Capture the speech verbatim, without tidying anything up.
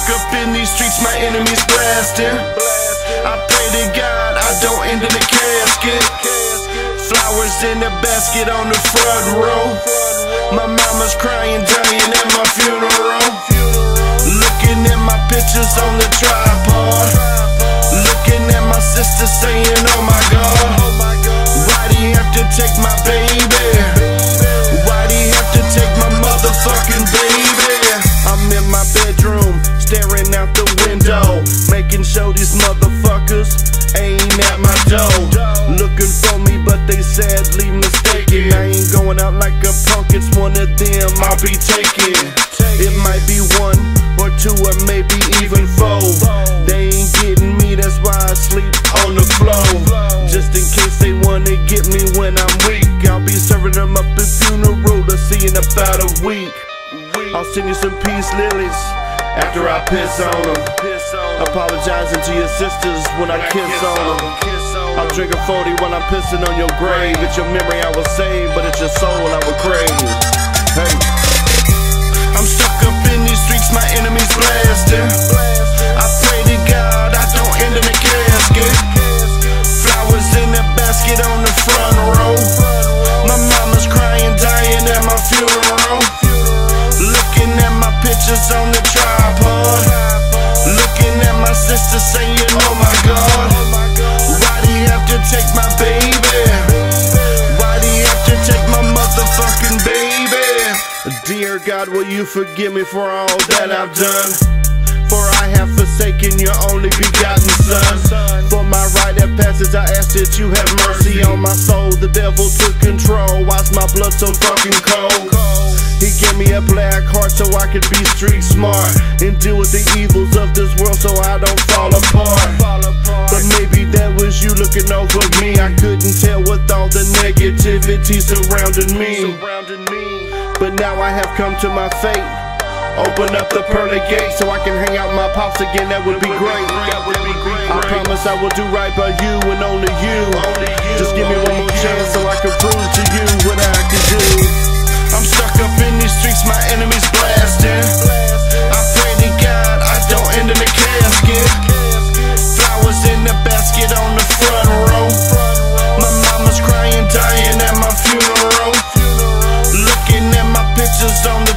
Stuck up in these streets, my enemies blasting. I pray to God I don't end in a casket. Flowers in a basket on the front row. My mama's crying, dying at my funeral. Looking at my pictures on the tripod. Looking at my sister saying, oh my God, why do you have to take my baby? Why do you have to take my motherfucking baby? I'm in my bedroom, staring out the window, making sure these motherfuckers ain't at my door. Looking for me, but they sadly mistaken. I ain't going out like a punk, it's one of them I'll be taking. It might be one or two or maybe even four. They ain't getting me, that's why I sleep on the floor. Just in case they wanna get me when I'm weak, I'll be serving them up at funeral, I'll see in about a week. I'll send you some peace lilies after I piss on them. Apologizing to your sisters when I kiss on them. I'll drink a forty while I'm pissing on your grave. It's your memory I will save, but it's your soul I will crave. Hey, I'm stuck up in these streets, my enemies blasting. I pray to God I don't end in a casket. Flowers in a basket on the front row. My mama's crying, dying at my funeral. Looking at my pictures on the tripod. Looking at my sister saying, oh my God, why do you have to take my baby? Why do you have to take my motherfucking baby? Dear God, will you forgive me for all that I've done? For I have forsaken your only begotten son. For my right at passage I ask that you have mercy on my soul. The devil took control, why's my blood so fucking cold? He gave me a black heart so I could be street smart and deal with the evils of this world so I don't fall apart. But maybe that was you looking over me. I couldn't tell with all the negativity surrounding me. But now I have come to my fate. Open up the pearly gate so I can hang out with my pops again, that would be great. I promise I will do right by you and only you. Just give me one more chance so I can prove to you what I can do. I'm stuck up in these streets, my enemies blasting. I pray to God I don't end in a casket. Flowers in the basket on the front row. My mama's crying, dying at my funeral. Looking at my pictures on the